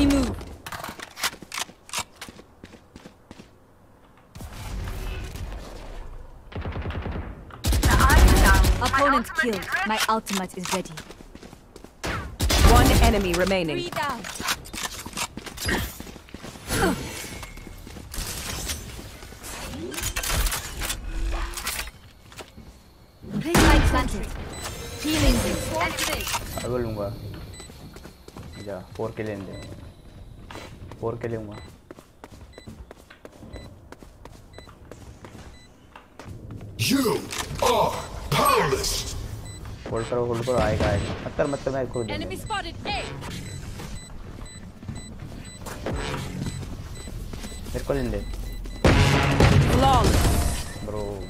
Remove. Opponent killed. My ultimate is ready. One enemy remaining. 3 down. Play planted. Healing I will lunga. Yeah, 4 kill in there. 4 kill lunga. You are powerless. Hold for I guy. Atar matlab hai khud. Enemy spotted. A. Mere ko le. Long. Bro,